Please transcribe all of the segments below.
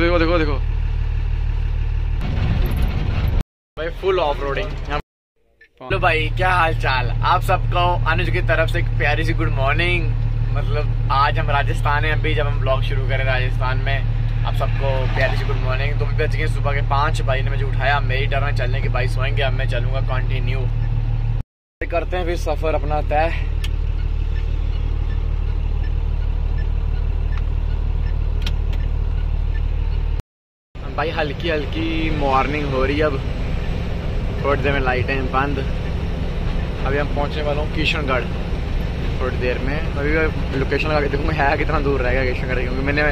देखो देखो देखो भाई, फुल ऑफ रोडिंग। हेलो भाई, क्या हाल चाल? आप सबको अनुज की तरफ से एक प्यारी सी गुड मॉर्निंग। मतलब आज हम राजस्थान है, अभी जब हम ब्लॉग शुरू करें राजस्थान में, आप सबको प्यारी सी गुड मॉर्निंग। तो बज गए सुबह के 5, भाई ने मुझे उठाया। मेरी डर है चलने की, भाई सोएंगे, अब मैं चलूंगा कंटिन्यू। करते हैं फिर सफर अपना तय। भाई हल्की हल्की मॉर्निंग हो रही है, अब थोड़ी देर में लाइटें बंद। अभी हम पहुंचने वाला हूँ किशनगढ़ थोड़ी देर में। अभी लोकेशन लगा के देखूँगा है कितना दूर रहेगा किशनगढ़, क्योंकि मैंने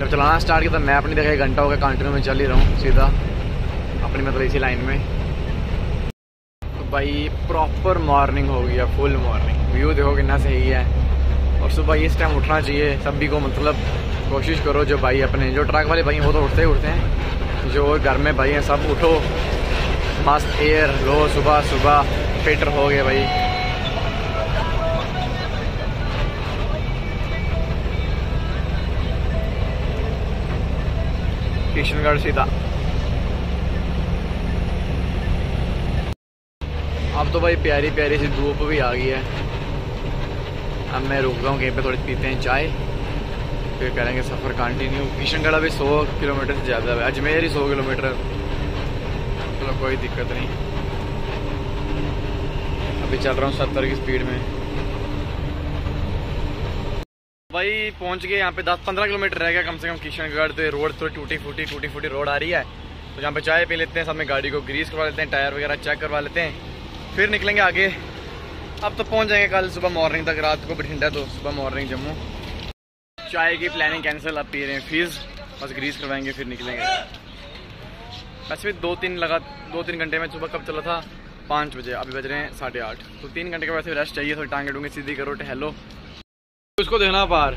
जब चलाना स्टार्ट किया था मैप नहीं देखा। एक घंटा हो गया कंटिन्यू में चल ही रहा हूँ सीधा अपनी, मतलब इसी लाइन में। तो भाई प्रॉपर मॉर्निंग हो गया, फुल मॉर्निंग। व्यू देखो कितना सही है। और सुबह इस टाइम उठना चाहिए सभी को, मतलब कोशिश करो। जो भाई अपने जो ट्रक वाले भाई वो तो उठते ही उठते हैं, जो घर में भाई हैं सब उठो, मस्त एयर लो, सुबह सुबह फिट हो गए भाई। किशनगढ़ सीधा। अब तो भाई प्यारी प्यारी सी धूप भी आ गई है। अब मैं रुक रहा हूँ कहीं पे, थोड़ी पीते हैं चाय, फिर करेंगे सफ़र कंटिन्यू। किशनगढ़ अभी 100 किलोमीटर से ज़्यादा है, अजमेर ही 100 किलोमीटर, चलो तो कोई दिक्कत नहीं। अभी चल रहा हूँ 70 की स्पीड में। भाई पहुँच गए यहाँ पे, 10-15 किलोमीटर रह गया कम से कम किशनगढ़। तो रोड थोड़ी टूटी फूटी रोड आ रही है, तो यहाँ पे चाय पी लेते हैं, साथ में गाड़ी को ग्रीस करवा लेते हैं, टायर वगैरह चेक करवा लेते हैं, फिर निकलेंगे आगे। अब तो पहुँच जाएंगे कल सुबह मॉर्निंग तक, रात को बठिंडा, तो सुबह मॉर्निंग जम्मू। चाय की प्लानिंग कैंसिल, अब पी रहे हैं फीस, बस ग्रीस करवाएंगे फिर निकलेंगे। वैसे भी 2-3 घंटे में सुबह कब चला था, 5 बजे, अभी बज रहे हैं 8:30, तो 3 घंटे का वैसे रेस्ट चाहिए। थोड़ी टांगे डूंगे सीधी करो, टहलो। उसको देखना पार,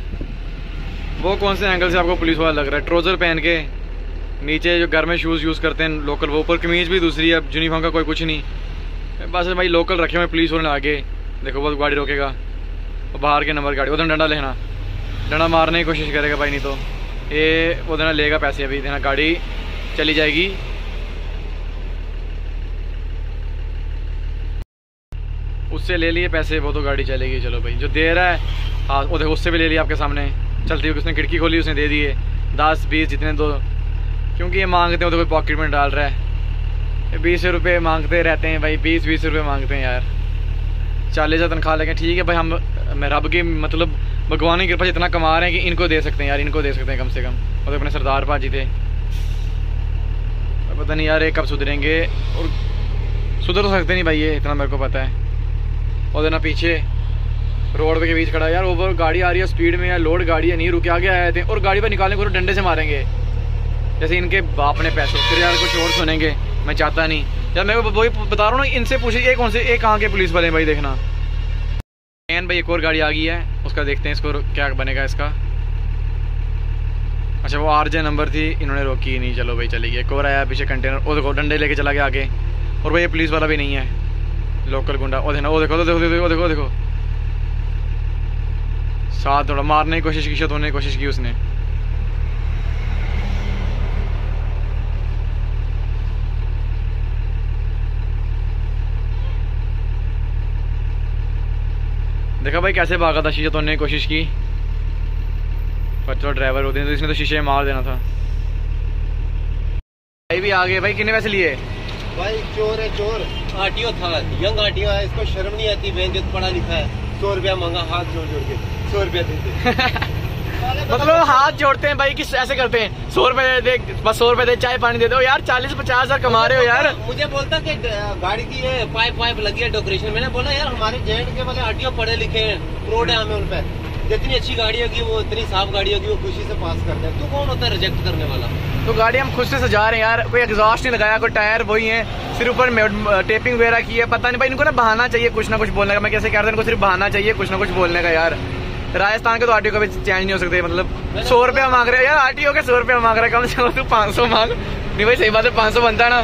वो कौन से एंगल से आपको पुलिस वाला लग रहा है? ट्रोज़र पहन के, नीचे जो घर में शूज़ यूज़ करते हैं लोकल वो, ऊपर कमीज भी दूसरी है, यूनिफॉर्म का कोई कुछ नहीं, बस भाई लोकल रखे हुए पुलिस वाले। आगे देखो बहुत गाड़ी रोकेगा, बाहर के नंबर गाड़ी, उधर डंडा लेना, डंडा मारने की कोशिश करेगा भाई, नहीं तो ये वो देना लेगा पैसे। अभी देना, गाड़ी चली जाएगी। उससे ले लिए पैसे, वो तो गाड़ी चलेगी। चलो भाई जो दे रहा है, हाँ वो देखो उससे भी ले लिया आपके सामने चलती हुई, उसने खिड़की खोली, उसने दे दिए 10-20 जितने दो, क्योंकि ये मांगते हैं तो कोई पॉकेट में डाल रहा है। 20 रुपये मांगते रहते हैं भाई, 20-20 रुपये मांगते हैं यार। 40,000 तनख्वाह लगे, ठीक है भाई, हम मैं रब की मतलब भगवान की कृपा से इतना कमा रहे हैं कि इनको दे सकते हैं यार, इनको दे सकते हैं कम से कम। और तो अपने सरदार पाजी थे, पता नहीं यार ये कब सुधरेंगे, और सुधर तो सकते नहीं भाई ये, इतना मेरे को पता है। और देना पीछे रोड के बीच खड़ा यार, ओवर गाड़ी आ रही है स्पीड में यार, लोड गाड़ी है, नहीं रुके आगे आए थे, और गाड़ी पर निकालने को डंडे से मारेंगे जैसे इनके बाप ने पैसे। फिर यार कुछ और सुनेंगे, मैं चाहता नहीं यार। मैं वही बता रहा हूँ ना, इनसे पूछिए ये कौन से, ये कहाँ के पुलिस वाले हैं भाई। देखना एन भाई, एक और गाड़ी आ गई है, उसका देखते हैं इसको क्या बनेगा इसका। अच्छा वो आरजे नंबर थी, इन्होंने रोकी ही नहीं, चलो भाई चली गई। एक और आया पीछे कंटेनर, वो देखो डंडे लेके चला गया आगे। और भाई ये पुलिस वाला भी नहीं है, लोकल गुंडा। वो देखना, वो देखो देखो देखो देखो देखो, साथ थोड़ा मारने की कोशिश की, शायद होने की कोशिश की उसने। देखा भाई कैसे भागा था, शीशे तोड़ने की कोशिश की, पर चलो ड्राइवर होते हैं तो इसने तो शीशे मार देना था। भाई भी आ गए भाई, कितने पैसे लिए? भाई चोर है चोर, आटियो था, यंग आटियो है, इसको शर्म नहीं आती, बेइज्जत, पढ़ा लिखा है। 100 रुपया मांगा, हाथ जोड़ जोड़ के 100 रुपया देते मतलब हाथ जोड़ते हैं भाई कि ऐसे करते हैं, 100 रुपए दे, बस 100 रुपए दे, चाय पानी दे दो यार। 40-50 हज़ार कमा रहे हो यार। मुझे बोलता कि गाड़ी की है पाइप लगी है डेकोरेशन, मैंने बोला यार हमारे जेंट के वाले आटियों पढ़े लिखे हैं, प्रोड है हमें उन पर, जितनी अच्छी गाड़ी होगी वो, इतनी साफ गाड़ी होगी वो खुशी से पास करते हैं। तू कौन होता है रिजेक्ट करने वाला? तो गाड़ी हम खुद से सजा रहे हैं यार, कोई एग्जॉस्ट नहीं लगाया, कोई टायर वही है, सिर्फ ऊपर टेपिंग वगैरह की है। पता नहीं भाई इनको ना बहाना चाहिए कुछ ना कुछ बोलने का, मैं कैसे कहता हूँ इनको सिर्फ बहाना चाहिए कुछ ना कुछ बोलने का यार। राजस्थान के तो आरटीओ कभी चेंज नहीं हो सकते, मतलब 100 रुपया मांग रहे हैं यार, आरटीओ के 100 रुपया मांग रहे, कम से कम तू 500 मांग। नहीं भाई सही बात है, 500 बनता ना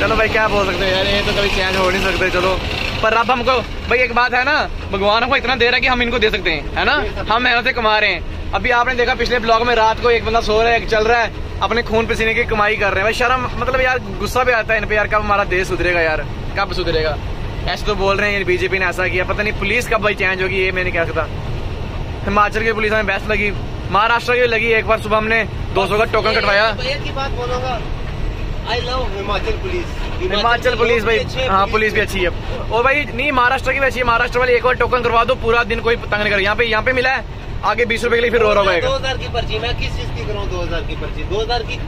चलो भाई क्या बोल सकते हैं यार, ये तो कभी चेंज हो नहीं सकते। चलो पर अब हमको भाई एक बात है ना, भगवान हमको इतना दे रहा है कि हम इनको दे सकते हैं, है ना, हम मेहनत से कमा रहे हैं। अभी आपने देखा पिछले ब्लॉग में रात को एक बंदा सो रहा है, चल रहा है, अपने खून पसीने की कमाई कर रहे हैं। भाई शर्म, मतलब यार गुस्सा भी आता है इन पे यार, कब हमारा देश सुधरेगा यार, कब सुधरेगा। ऐसे तो बोल रहे हैं बीजेपी ने ऐसा किया, पता नहीं पुलिस कब भाई चेंज होगी, ये मैंने क्या कहा। हिमाचल की पुलिस हमें बेस्ट लगी, महाराष्ट्र की लगी। एक बार सुबह हमने 200 का टोकन कटवाया। I love Himachal police, Himachal police भाई, हाँ पुलिस भी अच्छी है। और भाई नहीं, महाराष्ट्र की भी अच्छी है। महाराष्ट्र वाले एक बार टोकन करवा दो, पूरा दिन कोई तंग नहीं कर। यहाँ पे मिला है आगे 20 रुपए के लिए, फिर रो रहा है। 2000 की पर्ची मैं किस चीज की करूँ? 2000 की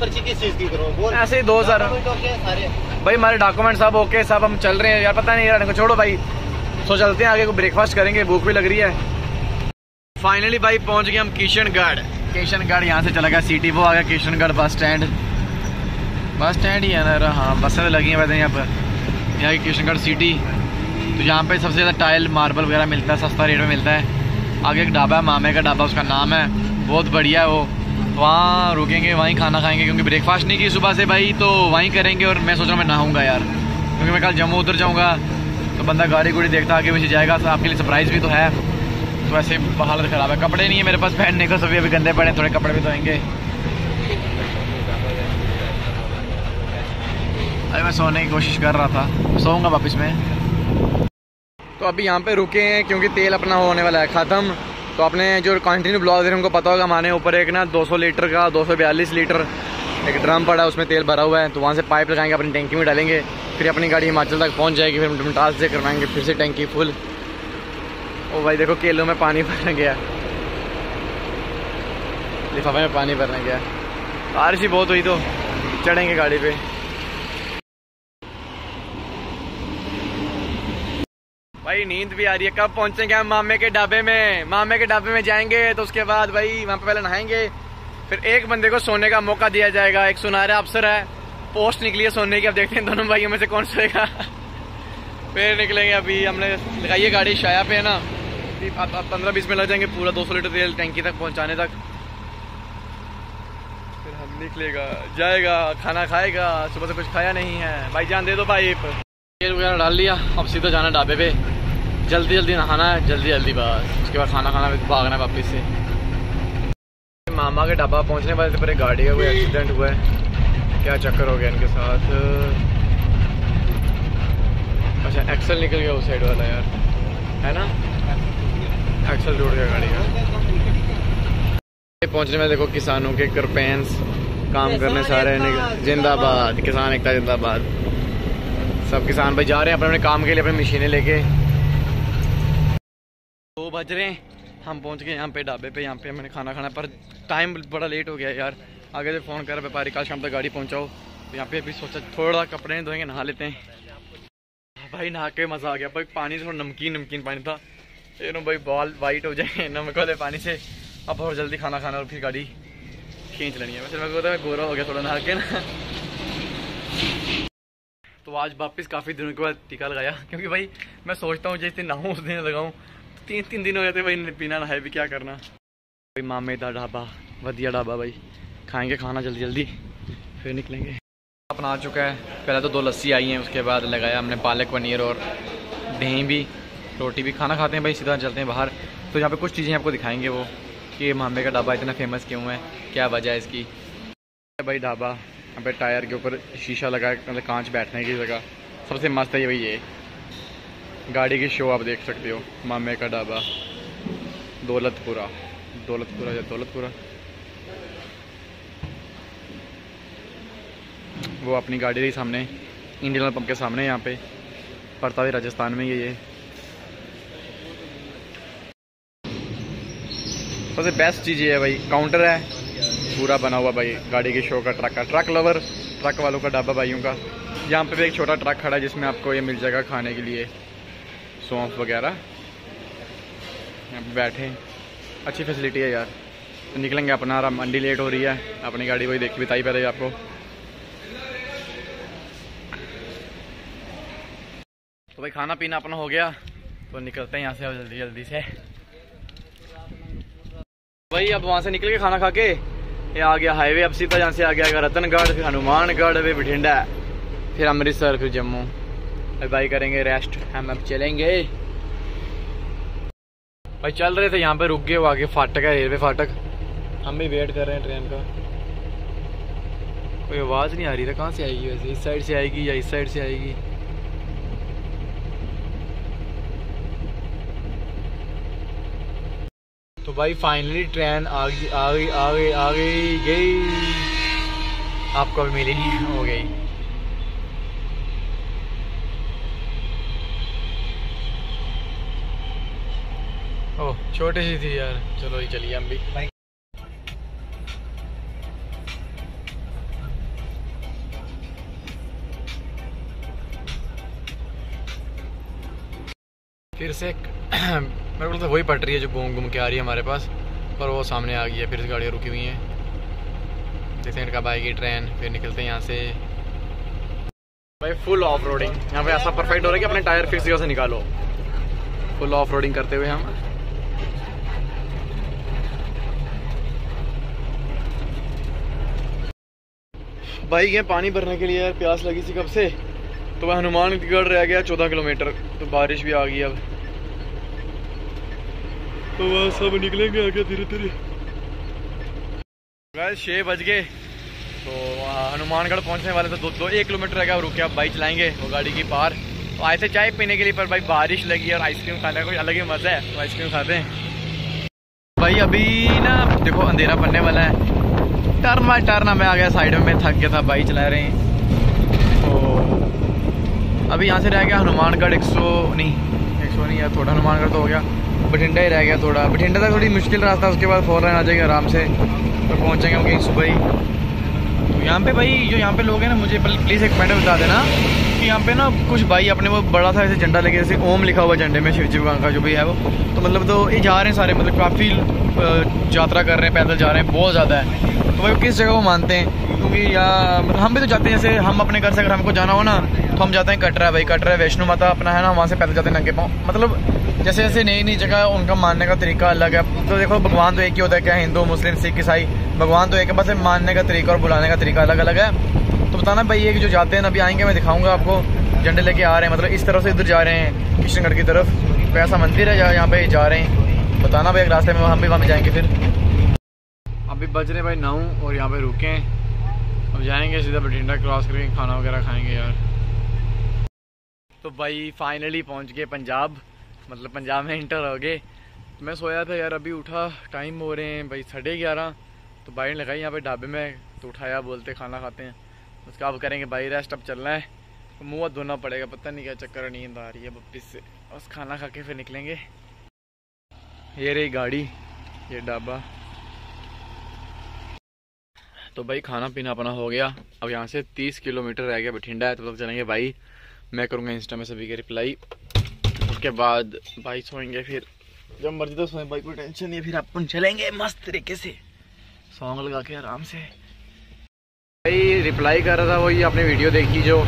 पर्ची किस चीज की करूँ? ऐसे 2000 भाई, हमारे डॉक्यूमेंट सब ओके, सब हम चल रहे हैं यार। पता नहीं यार, छोड़ो भाई, सो चलते हैं आगे, ब्रेकफास्ट करेंगे, भूख भी लग रही है। फाइनली भाई पहुँच गए हम किशनगढ़। किशनगढ़ यहाँ से चला गया सिटी, वो आ गया किशनगढ़ बस स्टैंड ही है ना यार। हाँ, बसें लगी हैं वैसे यहाँ पर, यहाँ की किशनगढ़ सिटी। तो यहाँ पे सबसे ज़्यादा टाइल मार्बल वगैरह मिलता है, सस्ता रेट में मिलता है। आगे एक ढाबा है, मामे का ढाबा उसका नाम है, बहुत बढ़िया है। वो वहाँ रुकेंगे, वहीं खाना खाएंगे, क्योंकि ब्रेकफास्ट नहीं की सुबह से भाई, तो वहीं करेंगे। और मैं सोच रहा हूँ मैं नहाऊँगा यार, क्योंकि मैं कल जम्मू उतर जाऊँगा, तो बंदा गाड़ी गुड़ी देखता आगे पीछे जाएगा। तो आपके लिए सरप्राइज़ भी तो है। तो ऐसे हालत ख़राब है, कपड़े नहीं है मेरे पास पहनने को, सभी अभी गंदे पड़े, थोड़े कपड़े भी धोएंगे। अरे मैं सोने की कोशिश कर रहा था, सोऊंगा वापस में। तो अभी यहाँ पे रुके हैं क्योंकि तेल अपना होने वाला है ख़त्म। तो अपने जो कंटिन्यू ब्लॉग दे रहे हैं उनको पता होगा, हमारे ऊपर एक ना 200 लीटर का 242 लीटर एक ड्रम पड़ा है, उसमें तेल भरा हुआ है। तो वहाँ से पाइप लगाएंगे, अपनी टैंकी में डालेंगे, फिर अपनी गाड़ी हिमाचल तक पहुँच जाएगी। फिर मुमताज से करवाएंगे फिर से टैंकी फुल। और भाई देखो केलों में पानी भरने गया, लिफाफे में पानी भरने गया। बारिश ही बहुत हुई तो चढ़ेंगे गाड़ी पर। भाई नींद भी आ रही है। कब पहुंचेंगे हम मामे के ढाबे में? मामे के ढाबे में जाएंगे तो उसके बाद भाई वहाँ पे पहले नहाएंगे, फिर एक बंदे को सोने का मौका दिया जाएगा। एक सुनहरा अवसर है, पोस्ट निकली है सोने की। अब देखते हैं दोनों भाइयों में से कौन सोएगा। फिर निकलेंगे, अभी हमने लगाई है गाड़ी शाया पे है ना, 15-20 मिनट लग जाएंगे पूरा 200 लीटर तेल टैंकी तक पहुँचाने तक। फिर हम निकलेगा, जाएगा, खाना खाएगा, सुबह से कुछ खाया नहीं है। भाई जान दे दो भाई, तेल वगैरह डाल लिया। अब सीधा जाना ढाबे पे, जल्दी जल्दी नहाना है, जल्दी जल्दी बस, उसके बाद खाना खाना, भागना वापस से। मामा के ढाबा पहुंचने वाले थे पर एक गाड़ी का कोई एक्सीडेंट हुआ है, क्या चक्कर हो गया इनके साथ। अच्छा एक्सल निकल गया उस साइड वाला यार, है ना, एक्सल टूट गया गाड़ी का। पहुंचने वाले देखो किसानों के करपेंस काम करने सारे, जिंदाबाद किसान एकता जिंदाबाद। सब किसान भाई जा रहे हैं अपने अपने काम के लिए, अपनी मशीनें लेके। 2 बज रहे हैं, हम पहुंच गए यहाँ पे ढाबे पे। यहाँ पे मैंने खाना खाना, पर टाइम बड़ा लेट हो गया यार। आगे से फ़ोन कर व्यापारी, कल शाम तक गाड़ी पहुंचाओ। तो यहाँ पे अभी सोचा थोड़ा कपड़े धोएंगे, नहा लेते हैं। भाई नहा के मज़ा आ गया भाई, पानी थोड़ा नमकीन पानी था, फिर भाई बाल वाइट हो जाए नमक वाले पानी से। अब और जल्दी खाना खाना और फिर गाड़ी खींच लेनी है। वैसे मेरे को पता है गोरा हो गया थोड़ा नहा के ना। तो आज वापस काफ़ी दिनों के बाद टीका लगाया, क्योंकि भाई मैं सोचता हूँ जिस दिन नहाऊँ उस दिन लगाऊँ। 3-3 दिन हो जाते भाई बिना नहाए भी, क्या करना। भाई मामे दा ढाबा वधिया ढाबा भाई, खाएंगे खाना जल्दी जल्दी फिर निकलेंगे। अपना आ चुका है, पहले तो 2 लस्सी आई हैं, उसके बाद लगाया हमने पालक पनीर और दही भी, रोटी भी। खाना खाते हैं भाई, सीधा चलते हैं बाहर। तो यहाँ पर कुछ चीज़ें आपको दिखाएंगे वो कि मामे का ढाबा इतना फेमस क्यों है, क्या वजह है इसकी। भाई ढाबा यहाँ पे टायर के ऊपर शीशा लगा, मतलब कांच बैठने की जगह। सबसे मस्त है ये भाई, ये गाड़ी की शो आप देख सकते हो। मामे का ढाबा दौलतपुरा, वो अपनी गाड़ी के सामने, इंडियन पंप के सामने। यहाँ पे पड़ता है राजस्थान में ये। सबसे बेस्ट चीज़ ये है भाई, काउंटर है पूरा बना हुआ भाई गाड़ी के शो का, ट्रक का, ट्रक लवर, ट्रक वालों का ढाबा भाइयों का। यहाँ पे भी एक छोटा ट्रक खड़ा है जिसमें आपको ये मिल जाएगा खाने के लिए, सौंफ वगैरह। यहाँ पे बैठे, अच्छी फैसिलिटी है यार। तो निकलेंगे अपना, आराम, मंडी लेट हो रही है। अपनी गाड़ी वही देखी बताई पहले आपको। तो भाई खाना पीना अपना हो गया, तो निकलते हैं यहाँ से जल्दी जल्दी से भाई। अब वहाँ से निकल के खाना खा के ये आ गया हाईवे। अब सीधा यहाँ से आ गया रतनगढ़, फिर हनुमानगढ़, फिर बठिंडा, फिर अमृतसर, फिर जम्मू। अभी भाई करेंगे रेस्ट, हम अब चलेंगे भाई। चल रहे थे यहाँ पे रुक गए, वो आगे फाटक है, रेलवे फाटक। हम भी वेट कर रहे हैं ट्रेन का। कोई आवाज़ नहीं आ रही है, कहाँ से आएगी वैसे? इस साइड से आएगी या इस साइड से आएगी? तो भाई फाइनली ट्रेन आ गई गई। आपको भी मिली हो गई। ओह छोटी सी थी यार, चलो ही चलिए हम भी। फिर से मेरे को तो वही पटरी है जो घूम घूम के आ रही है हमारे पास, पर वो सामने आ गई है। फिर से गाड़ियाँ रुकी हुई हैं, देखते हैं कब आएगी ट्रेन, फिर निकलते हैं यहाँ से। भाई फुल ऑफ रोडिंग यहाँ पे ऐसा परफेक्ट हो रहा है कि अपने टायर फिर से निकालो। फुल ऑफ रोडिंग करते हुए हम भाई गए पानी भरने के लिए। यार प्यास लगी थी कब से, तो वह हनुमानगढ़ रह गया 14 किलोमीटर। तो बारिश भी आ गई अब, तो वह सब निकलेंगे आगे धीरे धीरे। गाइस 6 बज गए, तो हनुमानगढ़ पहुंचने वाले थे। 1 किलोमीटर रह गया, रुके। अब बाइक चलाएंगे वो गाड़ी की पार। आए थे चाय पीने के लिए, पर भाई बारिश लगी और आइसक्रीम खाने का कोई अलग ही मज़ा है, तो आइसक्रीम खाते हैं। भाई अभी ना देखो अंधेरा पड़ने वाला है। टर्न बाय टर्न मैं आ गया साइड में, मैं थक गया था बाइक चला रहे हैं। तो अभी यहाँ से रह गया हनुमानगढ़ 100 नहीं यार, थोड़ा हनुमानगढ़ तो हो गया, बठिंडा ही रह गया थोड़ा। बठिंडा तक थोड़ी मुश्किल रास्ता, उसके बाद फॉरन आ जाएगा आराम से, पर पहुँच जाएंगे हम कहीं सुबह ही। तो यहाँ पर भाई जो यहाँ पर लोग हैं ना, मुझे प्लीज़ एक मैटर बता देना कि यहाँ पे ना कुछ भाई अपने वो बड़ा था ऐसे झंडा लेके, जैसे ओम लिखा हुआ झंडे में, शिवजी भगवान का जो भी है वो, तो मतलब तो ये जा रहे हैं सारे, मतलब काफ़ी यात्रा कर रहे हैं, पैदल जा रहे हैं, बहुत ज़्यादा है। तो भाई किस जगह वो मानते हैं, क्योंकि या मतलब हम भी तो जाते हैं। जैसे हम अपने घर से अगर हमको जाना हो ना, तो हम जाते हैं कटरा। भाई कटरा वैष्णो माता अपना है ना, वहाँ से पैदल जाते हैं नंगे पाँव। मतलब जैसे जैसे नई नई जगह, उनका मानने का तरीका अलग है। तो देखो भगवान तो एक ही होता है, क्या हिंदू मुस्लिम सिख ईसाई, भगवान तो एक है, बस मानने का तरीका और बुलाने का तरीका अलग अलग है। तो बताना भाई ये कि जो जाते हैं ना, अभी आएंगे मैं दिखाऊंगा आपको। झंडे लेके आ रहे हैं, मतलब इस तरफ से इधर जा रहे हैं किशनगढ़ की तरफ, वैसा मंदिर है यहाँ पे जा रहे हैं। बताना भाई एक रास्ते में हम भी वहाँ जाएंगे। फिर अभी बज रहे भाई 9 और यहाँ पे रुके हैं। अब जाएंगे सीधा बठिंडा क्रॉस करके, खाना वगैरह खाएँगे यार। तो भाई फाइनली पहुँच गए पंजाब, मतलब पंजाब में इंटर हो गए। मैं सोया था यार, अभी उठा, टाइम हो रहे हैं भाई 11:30। तो भाई ने लगाई यहाँ पर ढाबे में, तो उठाया, बोलते खाना खाते हैं। उसका अब करेंगे भाई रेस्ट, अब चलना है, तो मुँह हाथ धोना पड़ेगा, पता नहीं क्या चक्कर, नींद आ रही है वापस से। बस खाना खा के फिर निकलेंगे। ये रही गाड़ी, ये ढाबा। तो भाई खाना पीना अपना हो गया। अब यहाँ से 30 किलोमीटर रह गया बठिंडा है, तब तक चलेंगे भाई। मैं करूँगा इंस्टा में सभी के रिप्लाई, उसके बाद भाई सोएंगे। फिर जब मर्जी तो सोएं भाई, कोई टेंशन नहीं है। फिर अपन चलेंगे मस्त तरीके से, सॉन्ग लगा के आराम से। भाई रिप्लाई कर रहा था वही, आपने वीडियो देखी जो,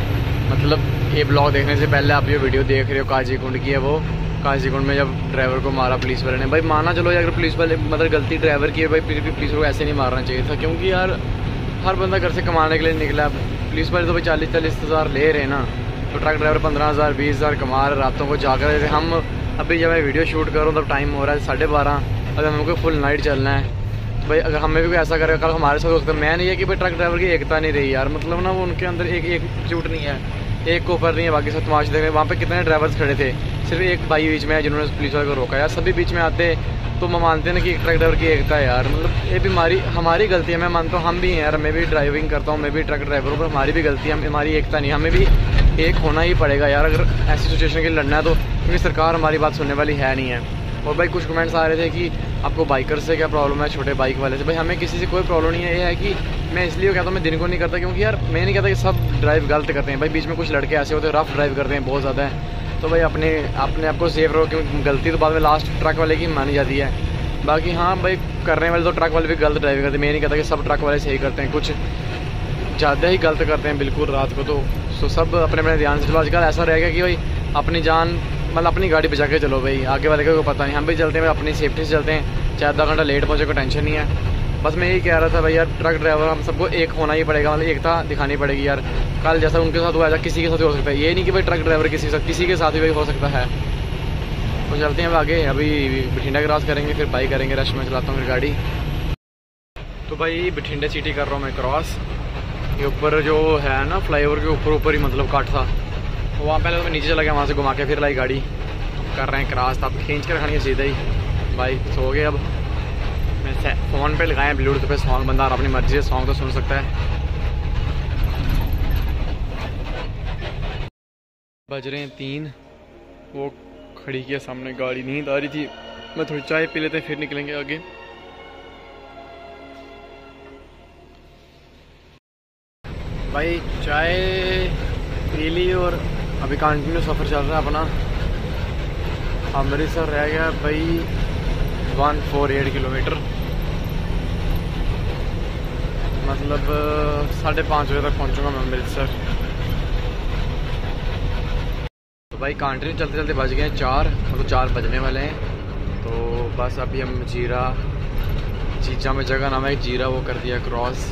मतलब ये ब्लॉग देखने से पहले आप ये वीडियो देख रहे हो, काजीकुंड की है वो। काजीकुंड में जब ड्राइवर को मारा पुलिस वाले ने, भाई माना चलो अगर पुलिस वाले मतलब गलती ड्राइवर की है भाई, फिर भी पुलिस को ऐसे नहीं मारना चाहिए था, क्योंकि यार हर बंदा घर से कमाने के लिए निकला। पुलिस वाले तो भाई 40-40 हज़ार ले रहे हैं ना, तो ट्रक ड्राइवर 15,000-20,000 कमा रहे रातों को जाकर। जैसे हम अभी जब मैं वीडियो शूट कर रहा हूँ तब टाइम हो रहा है 12:30, अगर हमको फुल नाइट चलना है। भाई अगर हमें भी कोई ऐसा करेगा कल हमारे साथ, उसका मैं नहीं है कि भाई ट्रक ड्राइवर की एकता नहीं रही यार, मतलब ना वो उनके अंदर एक चूट नहीं है, एक कोपर नहीं है। बाकी सब तमाश देख रहे, वहाँ पे कितने ड्राइवर्स खड़े थे, सिर्फ एक भाई बीच में है जिन्होंने पुलिस वाले को रोका। यार सभी बीच में आते तो मैं मानते ना कि ट्रक ड्राइवर की एकता यार, मतलब ये बीमारी हमारी गलती है, मैं मानता हूँ। हम भी हैं यार, मैं भी ड्राइविंग करता हूँ, मैं भी ट्रक ड्राइवर हूँ, पर हमारी भी गलती है, हमारी एकता नहीं, हमें भी एक होना ही पड़ेगा यार अगर ऐसी सिचुएशन के लिए लड़ना है तो, क्योंकि सरकार हमारी बात सुनने वाली है नहीं है। और भाई कुछ कमेंट्स आ रहे थे कि आपको बाइकर से क्या प्रॉब्लम है, छोटे बाइक वाले से। भाई हमें किसी से कोई प्रॉब्लम नहीं है, ये है कि मैं इसलिए कहता हूँ मैं दिन को नहीं करता, क्योंकि यार मैं नहीं कहता कि सब ड्राइव गलत करते हैं। भाई बीच में कुछ लड़के ऐसे होते हैं रफ ड्राइव करते हैं बहुत ज़्यादा है, तो भाई अपने अपने आप को सेफ रहो, क्योंकि गलती तो बाद में लास्ट ट्रक वाले की मानी जाती है। बाकी हाँ भाई करने वाले तो ट्रक वाले भी गलत ड्राइव करते हैं, मैं नहीं कहता कि सब ट्रक वाले सही करते हैं, कुछ ज़्यादा ही गलत करते हैं बिल्कुल रात को। तो सब अपने अपने ध्यान से चलो। आजकल ऐसा रहेगा कि भाई अपनी जान मतलब अपनी गाड़ी बचा के चलो भाई, आगे वाले का कोई पता नहीं। हम भी चलते हैं अपनी सेफ्टी से चलते हैं, 4-10 घंटा लेट पहुँचे कोई टेंशन नहीं है। बस मैं यही कह रहा था भाई यार ट्रक ड्राइवर हम सबको एक होना ही पड़ेगा, मतलब एकता दिखानी पड़ेगी यार। कल जैसा उनके साथ हुआ ऐसा किसी के साथ हो सकता है, ये नहीं कि भाई ट्रक ड्राइवर किसी के साथ भी हो सकता है। तो चलते हैं आगे, अभी बठिंडा क्रॉस करेंगे, फिर बाइक करेंगे रेस्ट में, चलाता हूँ फिर गाड़ी। तो भाई बठिंडे सिटी कर रहा हूँ मैं क्रॉस। ये ऊपर जो है ना फ्लाईओवर के ऊपर ही मतलब काट था वहाँ, पहले तो मैं नीचे चला गया, वहाँ से घुमा के फिर लाई गाड़ी। कर रहे हैं क्रॉस, आप खींच कर रखेंगे सीधा ही। भाई सो गए, अब मैं फ़ोन पे लगाया ब्लूटूथ पे सॉन्ग, बंदा अपनी मर्जी से सॉन्ग तो सुन सकता है। बज रहे हैं 3, वो खड़ी के सामने गाड़ी नींद आ रही थी। मैं थोड़ी चाय पी लेते हैं फिर निकलेंगे आगे। भाई चाय पी ली और अभी कंटिन्यू सफ़र चल रहा है अपना। अमृतसर रह गया भाई 148 किलोमीटर, मतलब 5:30 बजे तक पहुंचूंगा मैं अमृतसर। तो भाई कंटिन्यू चलते चलते बज गए 4, मतलब 4 बजने वाले हैं। तो बस अभी हम जीजा में जगह नाम है जीरा, वो कर दिया क्रॉस।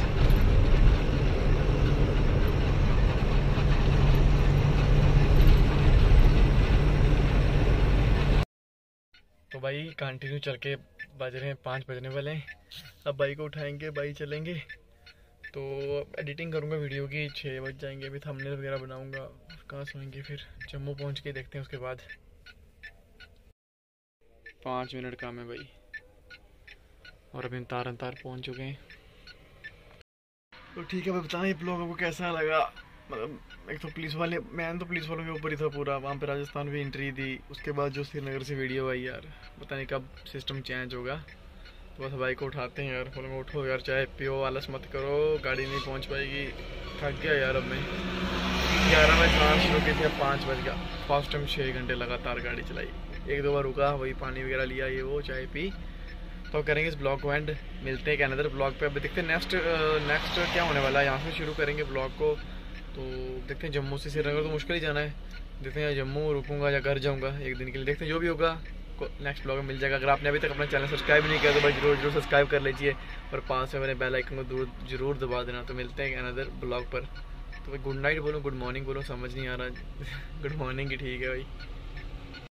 तो भाई कंटिन्यू चल के बज रहे हैं 5 बजने वाले हैं। अब भाई को उठाएंगे, भाई चलेंगे। तो एडिटिंग करूँगा वीडियो की, 6 बज जाएंगे, अभी थंबनेल वगैरह बनाऊँगा। कहाँ सोएंगे फिर, जम्मू पहुँच के देखते हैं उसके बाद। 5 मिनट काम है भाई और अभी तारन तार पहुँच चुके हैं। तो ठीक है भाई, बताएं आप लोगों को कैसा लगा। मतलब एक तो पुलिस वाले, मैंने तो पुलिस वालों के ऊपर ही था पूरा। वहाँ पे राजस्थान में एंट्री दी, उसके बाद जो श्रीनगर से वीडियो आई, यार पता नहीं कब सिस्टम चेंज होगा। तो बस भाई को उठाते हैं यार, बोलेंगे उठो यार, चाहे पियो, आलस मत करो, गाड़ी नहीं पहुँच पाएगी। थक गया यार, अब मैं 11 बजे कहाँ शुरू की थी, 5 बज गया। फर्स्ट टाइम 6 घंटे लगातार गाड़ी चलाई, 1-2 बार रुका, वही पानी वगैरह लिया, ये वो चाय पी। तो करेंगे इस ब्लॉग को एंड, मिलते हैं अनदर ब्लॉग पे। अब देखते हैं नेक्स्ट क्या होने वाला है। यहाँ से शुरू करेंगे ब्लॉग को, तो देखते हैं। जम्मू से श्रीनगर तो मुश्किल ही जाना है, देखते हैं जम्मू रुकूंगा या घर जाऊंगा एक दिन के लिए, देखते हैं जो भी होगा नेक्स्ट ब्लॉग में मिल जाएगा। अगर आपने अभी तक अपना चैनल सब्सक्राइब नहीं किया तो भाई जरूर सब्सक्राइब कर लीजिए और पास में मेरे बेल आइकन को जरूर दबा देना। तो मिलते हैं अनदर ब्लॉग पर। तो भाई गुड नाइट बोलो, गुड मॉर्निंग बोलो, समझ नहीं आ रहा। गुड मॉर्निंग ही ठीक है भाई।